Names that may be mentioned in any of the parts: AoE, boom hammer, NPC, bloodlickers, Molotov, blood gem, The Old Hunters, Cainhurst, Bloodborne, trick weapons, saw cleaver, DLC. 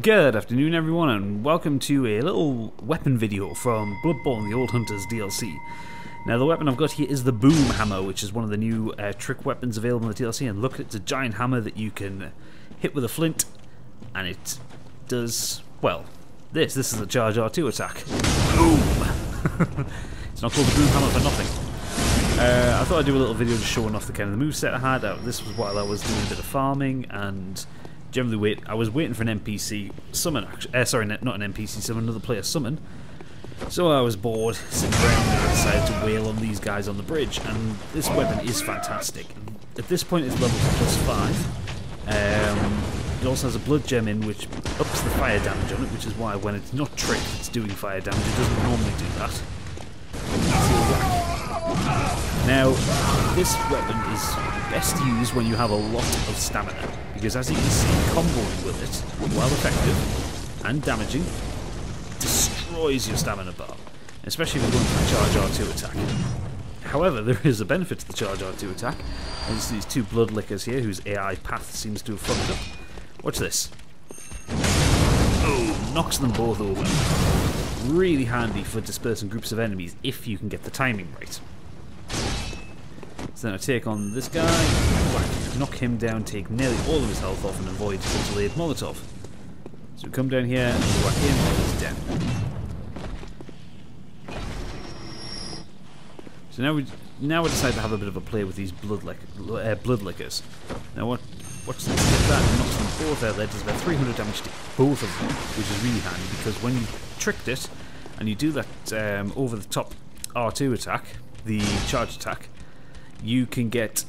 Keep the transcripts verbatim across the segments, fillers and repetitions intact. Good afternoon everyone, and welcome to a little weapon video from Bloodborne The Old Hunters D L C. Now the weapon I've got here is the boom hammer, which is one of the new uh, trick weapons available in the D L C, and look, it's a giant hammer that you can hit with a flint, and it does, well, this. This is a charge R two attack. Boom! It's not called the boom hammer for nothing. Uh, I thought I'd do a little video just showing off the kind of the moveset I had. Uh, this was while I was doing a bit of farming, and generally wait. I was waiting for an N P C summon. Actually, uh, sorry, not an N P C summon, another player summon. So I was bored sitting around and I decided to wail on these guys on the bridge. And this weapon is fantastic. At this point, it's level plus five. Um, it also has a blood gem in, which ups the fire damage on it, which is why when it's not tricked, it's doing fire damage. It doesn't normally do that. Now, this weapon is best used when you have a lot of stamina, because as you can see, comboing with it, while effective and damaging, destroys your stamina bar, especially if you're going for a charge R two attack. However, there is a benefit to the charge R two attack, and it's these two bloodlickers here whose A I path seems to have fucked up. Watch this. Oh, knocks them both over. Really handy for dispersing groups of enemies if you can get the timing right. Then I take on this guy, whack, knock him down, take nearly all of his health off and avoid the delayed Molotov. So we come down here, and whack him, and he's dead. So now we now we decide to have a bit of a play with these bloodlick, uh, bloodlickers. Now what? Watch this, get that, and knocks them both out there, does about three hundred damage to both of them, which is really handy because when you tricked it, and you do that um, over the top R two attack, the charge attack, you can get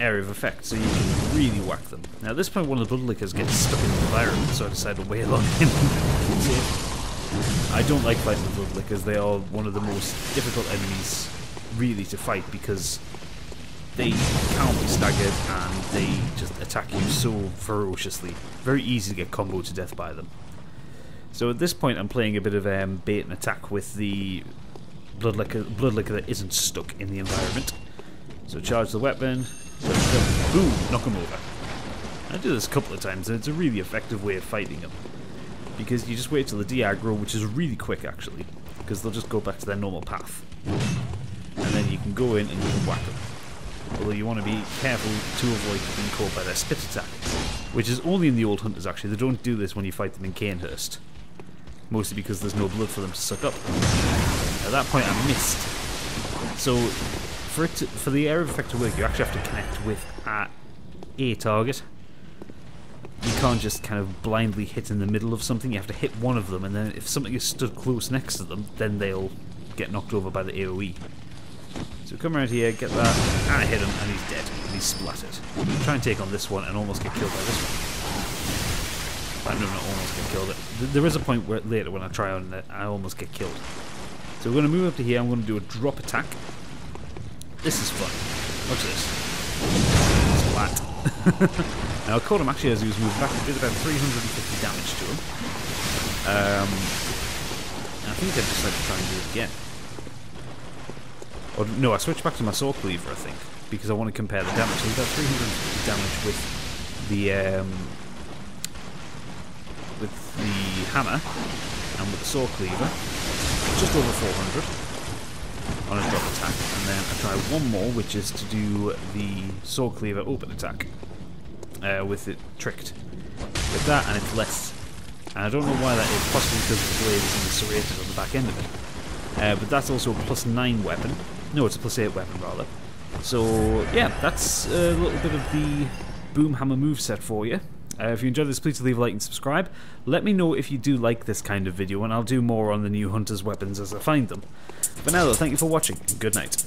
area of effect, so you can really whack them. Now at this point one of the bloodlickers gets stuck in the environment, so I decide to wail on him. I don't like fighting the bloodlickers, they are one of the most difficult enemies really to fight because they can't be staggered and they just attack you so ferociously. Very easy to get comboed to death by them. So at this point I'm playing a bit of um, bait and attack with the bloodlicker, bloodlicker that isn't stuck in the environment. So charge the weapon, boom, knock him over. I do this a couple of times and it's a really effective way of fighting them, because you just wait till the de-aggro, which is really quick actually, because they'll just go back to their normal path. And then you can go in and you can whack them. Although you want to be careful to avoid being caught by their spit attack, which is only in the Old Hunters actually. They don't do this when you fight them in Cainhurst, mostly because there's no blood for them to suck up. At that point I missed. So For, it to, for the area of effect to work, you actually have to connect with a, a target. You can't just kind of blindly hit in the middle of something, you have to hit one of them, and then if something is stood close next to them, then they'll get knocked over by the AoE. So come around here, get that, and I hit him, and he's dead, and he's splattered. Try and take on this one, and almost get killed by this one. I'm not almost get killed. There is a point where later when I try on it, I almost get killed. So we're going to move up to here, I'm going to do a drop attack. This is fun. Watch this. Splat. Now I caught him actually as he was moving back. I did about three hundred fifty damage to him. Um, I think I'd just like to try and do it again. Or, no, I switched back to my saw cleaver, I think, because I want to compare the damage. So about three hundred fifty damage with the um, with the hammer and with the saw cleaver, just over four hundred. On a drop attack, and then I try one more, which is to do the saw cleaver open attack uh, with it tricked with that, and it's less. And I don't know why that is, possibly because the blade is serrated on the back end of it. Uh, but that's also a plus nine weapon. No, it's a plus eight weapon rather. So yeah, that's a little bit of the boom hammer moveset for you. Uh, if you enjoyed this, please leave a like and subscribe. Let me know if you do like this kind of video, and I'll do more on the new Hunters weapons as I find them. But now though, thank you for watching, and good night.